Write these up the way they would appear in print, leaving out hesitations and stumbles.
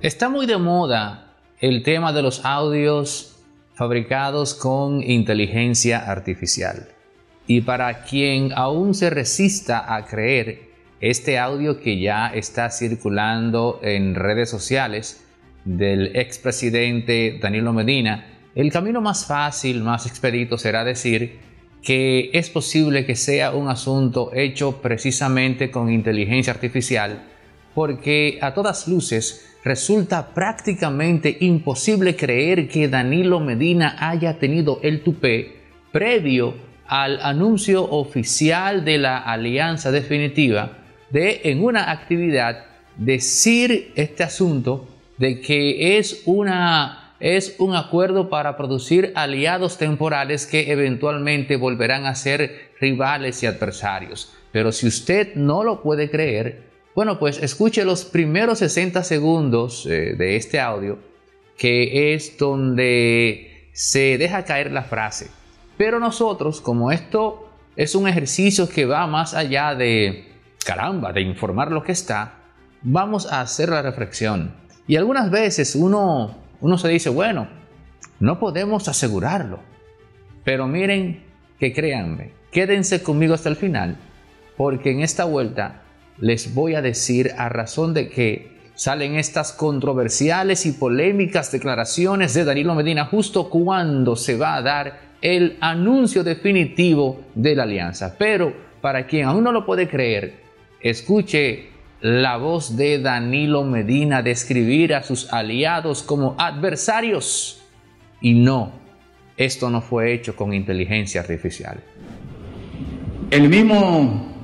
Está muy de moda el tema de los audios fabricados con inteligencia artificial. Y para quien aún se resista a creer este audio que ya está circulando en redes sociales del expresidente Danilo Medina, el camino más fácil, más expedito será decir que es posible que sea un asunto hecho precisamente con inteligencia artificial, porque a todas luces resulta prácticamente imposible creer que Danilo Medina haya tenido el tupé previo al anuncio oficial de la alianza definitiva de, en una actividad, decir este asunto de que es un acuerdo para producir aliados temporales que eventualmente volverán a ser rivales y adversarios. Pero si usted no lo puede creer, bueno, pues escuche los primeros 60 segundos de este audio, que es donde se deja caer la frase. Pero nosotros, como esto es un ejercicio que va más allá de, caramba, de informar lo que está, vamos a hacer la reflexión. Y algunas veces uno se dice, bueno, no podemos asegurarlo. Pero miren que créanme, quédense conmigo hasta el final, porque en esta vuelta les voy a decir a razón de que salen estas controversiales y polémicas declaraciones de Danilo Medina justo cuando se va a dar el anuncio definitivo de la alianza. Pero para quien aún no lo puede creer, escuche la voz de Danilo Medina describir a sus aliados como adversarios. Y no, esto no fue hecho con inteligencia artificial. El mismo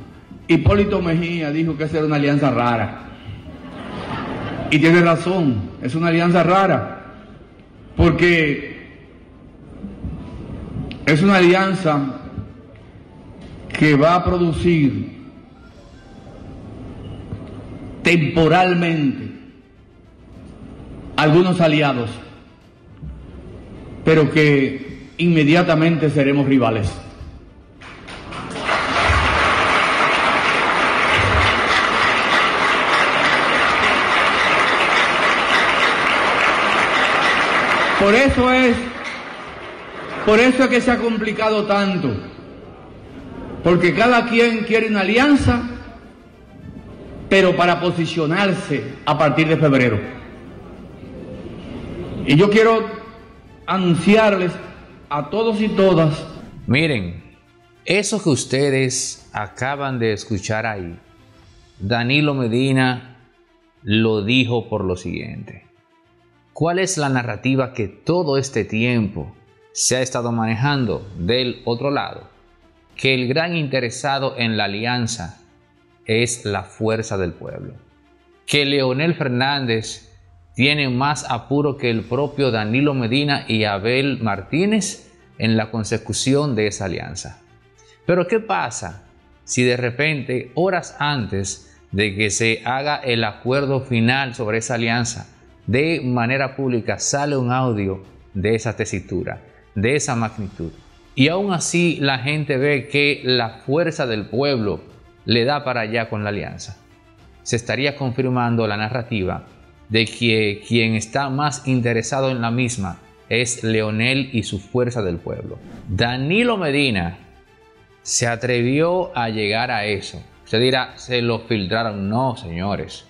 Hipólito Mejía dijo que esa era una alianza rara. Y tiene razón, es una alianza rara, porque es una alianza que va a producir temporalmente algunos aliados, pero que inmediatamente seremos rivales. Por eso es que se ha complicado tanto, porque cada quien quiere una alianza, pero para posicionarse a partir de febrero. Y yo quiero anunciarles a todos y todas. Miren, eso que ustedes acaban de escuchar ahí, Danilo Medina lo dijo por lo siguiente. ¿Cuál es la narrativa que todo este tiempo se ha estado manejando del otro lado? Que el gran interesado en la alianza es la Fuerza del Pueblo. Que Leonel Fernández tiene más apuro que el propio Danilo Medina y Abel Martínez en la consecución de esa alianza. Pero ¿qué pasa si de repente, horas antes de que se haga el acuerdo final sobre esa alianza, de manera pública sale un audio de esa tesitura, de esa magnitud? Y aún así la gente ve que la Fuerza del Pueblo le da para allá con la alianza. Se estaría confirmando la narrativa de que quien está más interesado en la misma es Leonel y su Fuerza del Pueblo. Danilo Medina se atrevió a llegar a eso. Usted dirá, se lo filtraron. No, señores.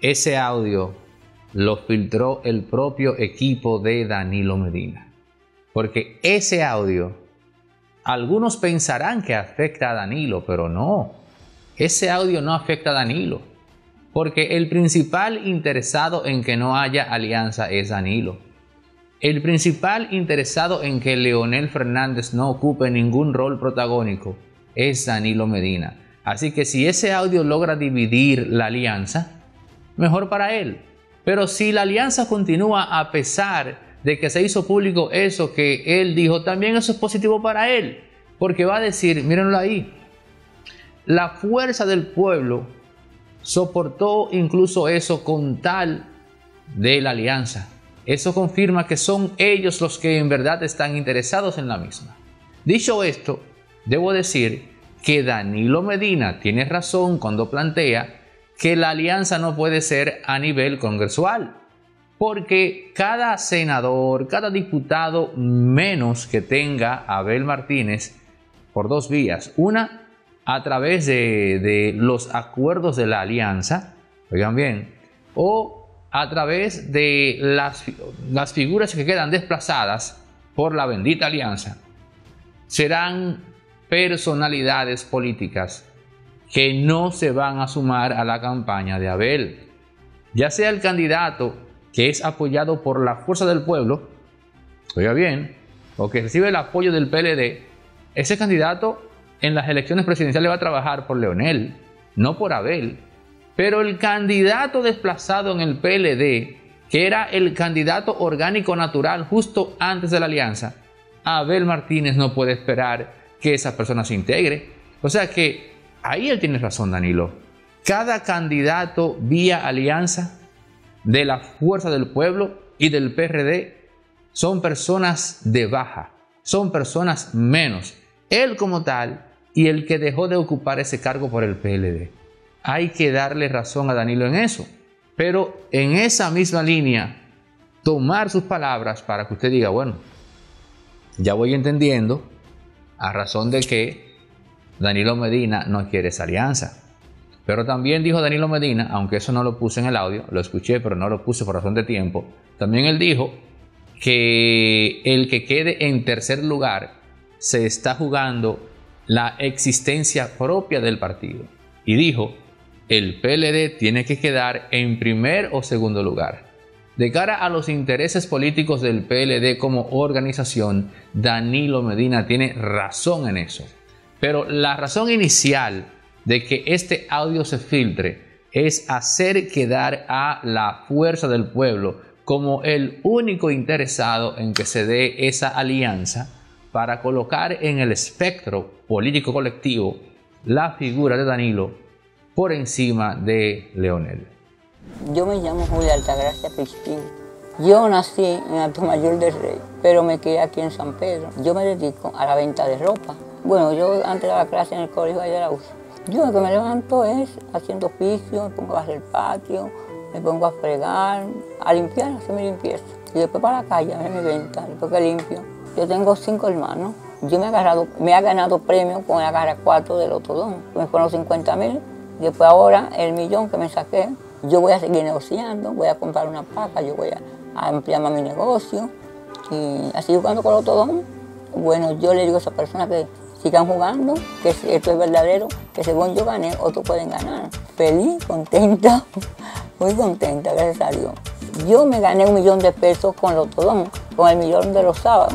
Ese audio lo filtró el propio equipo de Danilo Medina. Porque ese audio, algunos pensarán que afecta a Danilo, pero no. Ese audio no afecta a Danilo. Porque el principal interesado en que no haya alianza es Danilo. El principal interesado en que Leonel Fernández no ocupe ningún rol protagónico es Danilo Medina. Así que si ese audio logra dividir la alianza, mejor para él. Pero si la alianza continúa a pesar de que se hizo público eso que él dijo, también eso es positivo para él. Porque va a decir, mírenlo ahí, la Fuerza del Pueblo soportó incluso eso con tal de la alianza. Eso confirma que son ellos los que en verdad están interesados en la misma. Dicho esto, debo decir que Danilo Medina tiene razón cuando plantea que la alianza no puede ser a nivel congresual, porque cada senador, cada diputado menos que tenga Abel Martínez, por dos vías. Una, a través de los acuerdos de la alianza, oigan bien, o a través de las figuras que quedan desplazadas por la bendita alianza. Serán personalidades políticas que no se van a sumar a la campaña de Abel, ya sea el candidato que es apoyado por la Fuerza del Pueblo, oiga bien, o que recibe el apoyo del PLD. Ese candidato en las elecciones presidenciales va a trabajar por Leonel, no por Abel. Pero el candidato desplazado en el PLD, que era el candidato orgánico natural justo antes de la alianza, Abel Martínez no puede esperar que esa persona se integre. O sea que ahí él tiene razón, Danilo. Cada candidato vía alianza de la Fuerza del Pueblo y del PRD son personas de baja, son personas menos. Él como tal y el que dejó de ocupar ese cargo por el PLD. Hay que darle razón a Danilo en eso. Pero en esa misma línea, tomar sus palabras para que usted diga, bueno, ya voy entendiendo a razón de que Danilo Medina no quiere esa alianza. Pero también dijo Danilo Medina, aunque eso no lo puse en el audio, lo escuché pero no lo puse por razón de tiempo, también él dijo que el que quede en tercer lugar se está jugando la existencia propia del partido. Y dijo, el PLD tiene que quedar en primer o segundo lugar. De cara a los intereses políticos del PLD como organización, Danilo Medina tiene razón en eso. Pero la razón inicial de que este audio se filtre es hacer quedar a la Fuerza del Pueblo como el único interesado en que se dé esa alianza para colocar en el espectro político colectivo la figura de Danilo por encima de Leonel. Yo me llamo Julia Altagracia Pisquín. Yo nací en Alto Mayor del Rey, pero me quedé aquí en San Pedro. Yo me dedico a la venta de ropa. Bueno, yo antes daba clase en el colegio de la UCI. Yo lo que me levanto es haciendo oficio, me pongo a hacer el patio, me pongo a fregar, a limpiar, a hacer mi limpieza. Y después para la calle, a hacer mi venta, después que limpio. Yo tengo 5 hermanos. Yo me he ganado premios con el agarracuatro del Otodón. Me fueron 50.000, después ahora el millón que me saqué. Yo voy a seguir negociando, voy a comprar una paca, yo voy a ampliar más mi negocio. Y así jugando con el Otodón, bueno, yo le digo a esa persona que sigan jugando, que esto es verdadero, que según yo gané, otros pueden ganar. Feliz, contenta, muy contenta, gracias a Dios. Yo me gané $1.000.000 con el Lotodón, con el millón de los sábados.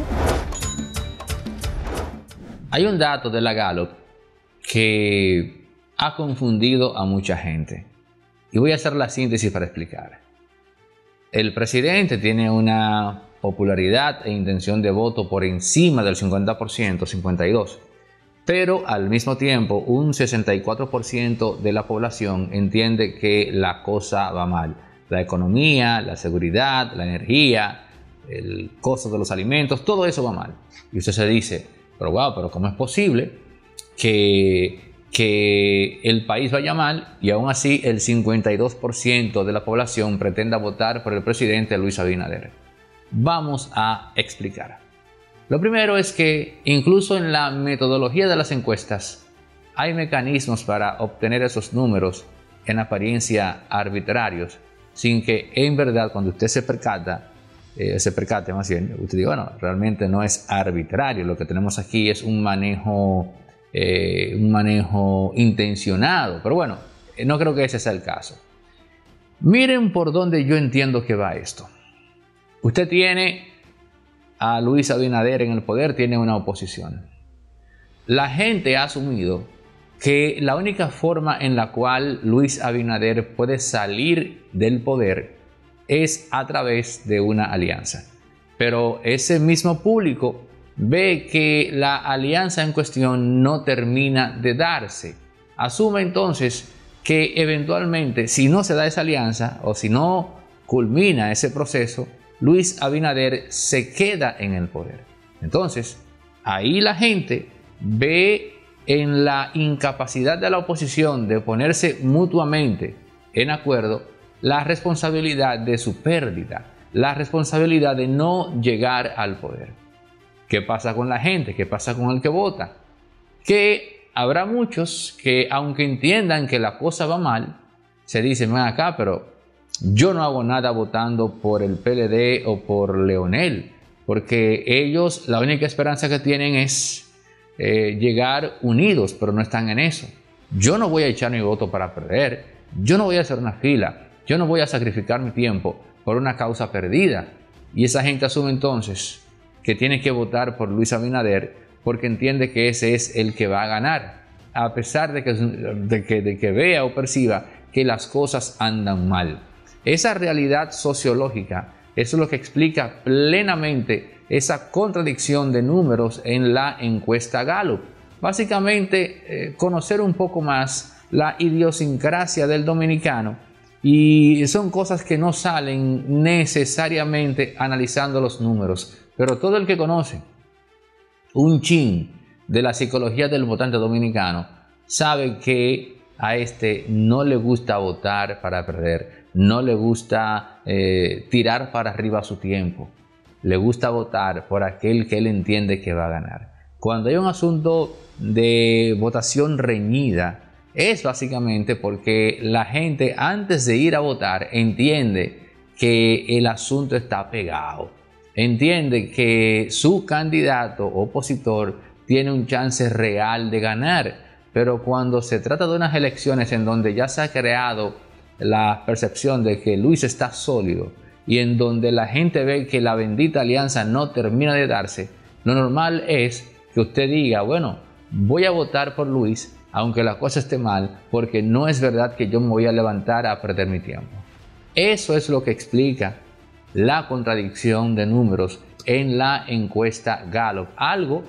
Hay un dato de la Gallup que ha confundido a mucha gente. Y voy a hacer la síntesis para explicar. El presidente tiene una popularidad e intención de voto por encima del 50%, 52%. Pero al mismo tiempo un 64% de la población entiende que la cosa va mal. La economía, la seguridad, la energía, el costo de los alimentos, todo eso va mal. Y usted se dice, pero wow, pero ¿cómo es posible que el país vaya mal y aún así el 52% de la población pretenda votar por el presidente Luis Abinader? Vamos a explicar. Lo primero es que incluso en la metodología de las encuestas hay mecanismos para obtener esos números en apariencia arbitrarios, sin que en verdad cuando usted se percate más bien, usted diga, bueno, realmente no es arbitrario, lo que tenemos aquí es un manejo intencionado, pero bueno, no creo que ese sea el caso. Miren por dónde yo entiendo que va esto. Usted tiene a Luis Abinader en el poder, tiene una oposición. La gente ha asumido que la única forma en la cual Luis Abinader puede salir del poder es a través de una alianza. Pero ese mismo público ve que la alianza en cuestión no termina de darse. Asume entonces que eventualmente, si no se da esa alianza o si no culmina ese proceso, Luis Abinader se queda en el poder. Entonces, ahí la gente ve en la incapacidad de la oposición de ponerse mutuamente en acuerdo la responsabilidad de su pérdida, la responsabilidad de no llegar al poder. ¿Qué pasa con la gente? ¿Qué pasa con el que vota? Que habrá muchos que, aunque entiendan que la cosa va mal, se dicen, ven acá, pero yo no hago nada votando por el PLD o por Leonel, porque ellos la única esperanza que tienen es llegar unidos, pero no están en eso. Yo no voy a echar mi voto para perder, yo no voy a hacer una fila, yo no voy a sacrificar mi tiempo por una causa perdida. Y esa gente asume entonces que tiene que votar por Luis Abinader porque entiende que ese es el que va a ganar, a pesar de que vea o perciba que las cosas andan mal. Esa realidad sociológica es lo que explica plenamente esa contradicción de números en la encuesta Gallup. Básicamente, conocer un poco más la idiosincrasia del dominicano, y son cosas que no salen necesariamente analizando los números, pero todo el que conoce un chin de la psicología del votante dominicano sabe que a este no le gusta votar para perder, no le gusta tirar para arriba su tiempo, le gusta votar por aquel que él entiende que va a ganar. Cuando hay un asunto de votación reñida, es básicamente porque la gente, antes de ir a votar, entiende que el asunto está pegado, entiende que su candidato opositor tiene un chance real de ganar, pero cuando se trata de unas elecciones en donde ya se ha creado la percepción de que Luis está sólido y en donde la gente ve que la bendita alianza no termina de darse, lo normal es que usted diga, bueno, voy a votar por Luis, aunque la cosa esté mal, porque no es verdad que yo me voy a levantar a perder mi tiempo. Eso es lo que explica la contradicción de números en la encuesta Gallup. Algo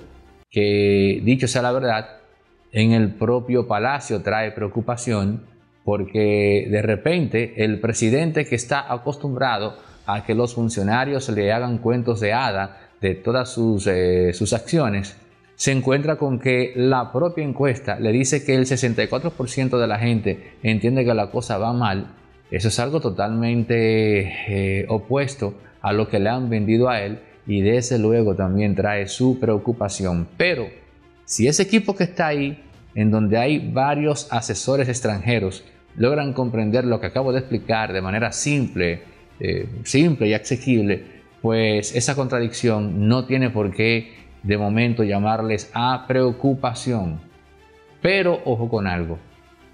que, dicho sea la verdad, en el propio Palacio trae preocupación, porque de repente el presidente, que está acostumbrado a que los funcionarios le hagan cuentos de hada de todas sus acciones, se encuentra con que la propia encuesta le dice que el 64% de la gente entiende que la cosa va mal. Eso es algo totalmente opuesto a lo que le han vendido a él, y desde luego también trae su preocupación. Pero si ese equipo que está ahí, en donde hay varios asesores extranjeros, logran comprender lo que acabo de explicar de manera simple y asequible, pues esa contradicción no tiene por qué de momento llamarles a preocupación. Pero ojo con algo,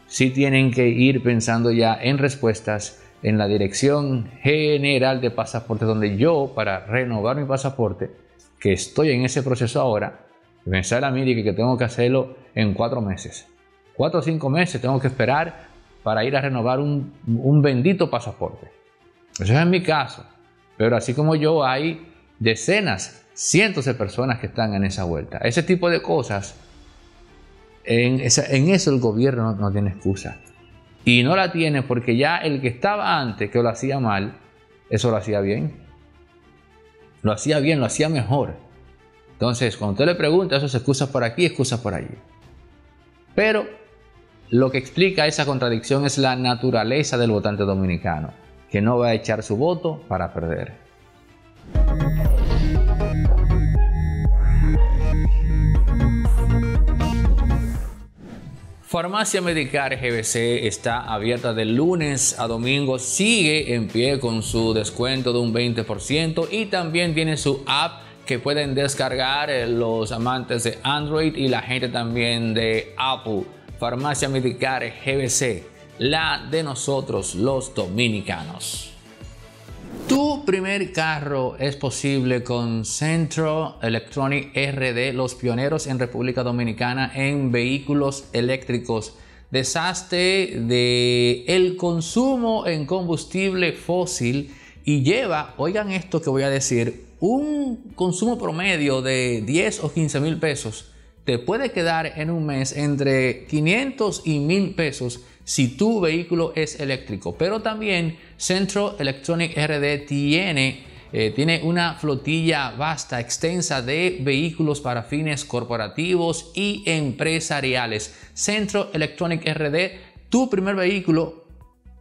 sí tienen que ir pensando ya en respuestas en la Dirección General de Pasaportes, donde yo, para renovar mi pasaporte, que estoy en ese proceso ahora, me sale a mí que tengo que hacerlo en 4 meses, 4 o 5 meses tengo que esperar para ir a renovar un bendito pasaporte. Eso es en mi caso, pero así como yo hay decenas, cientos de personas que están en esa vuelta. Ese tipo de cosas, en eso el gobierno no tiene excusa. Y no la tiene porque ya el que estaba antes, que lo hacía mal, eso lo hacía bien. Lo hacía bien, lo hacía mejor. Entonces, cuando usted le pregunta, eso es excusas por aquí, excusas por allí. Pero lo que explica esa contradicción es la naturaleza del votante dominicano, que no va a echar su voto para perder. Farmacia Medical GBC está abierta de lunes a domingo, sigue en pie con su descuento de un 20%, y también tiene su app que pueden descargar los amantes de Android y la gente también de Apple. Farmacia Medical GBC, la de nosotros los dominicanos. Tu primer carro es posible con Centro Electronic RD, los pioneros en República Dominicana en vehículos eléctricos. Deshazte del consumo en combustible fósil y lleva, oigan esto que voy a decir, un consumo promedio de 10 o 15 mil pesos. Te puede quedar en un mes entre 500 y 1000 pesos si tu vehículo es eléctrico. Pero también Centro Electronic RD tiene una flotilla vasta, extensa, de vehículos para fines corporativos y empresariales. Centro Electronic RD, tu primer vehículo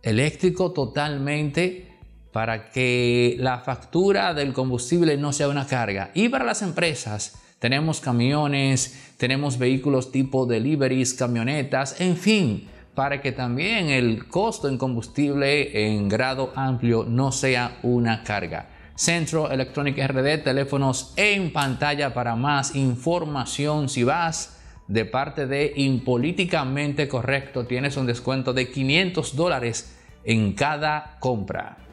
eléctrico totalmente para que la factura del combustible no sea una carga. Y para las empresas tenemos camiones, tenemos vehículos tipo deliveries, camionetas, en fin, para que también el costo en combustible en grado amplio no sea una carga. Centro Electronic RD, teléfonos en pantalla para más información. Si vas de parte de Impolíticamente Correcto, tienes un descuento de $500 en cada compra.